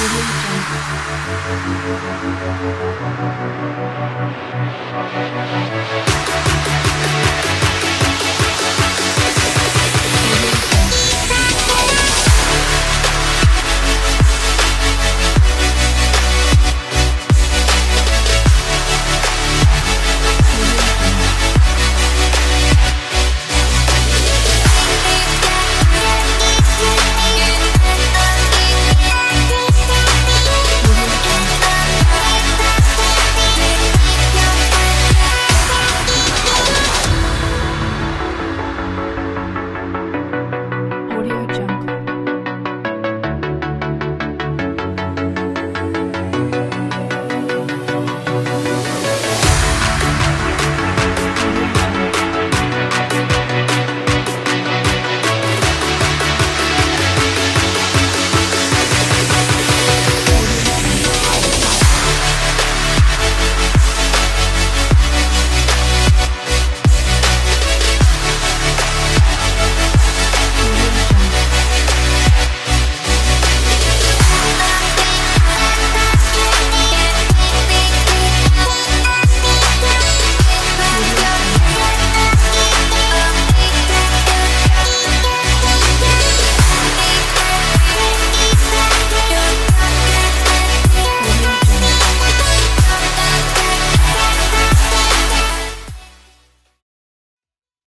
Religion.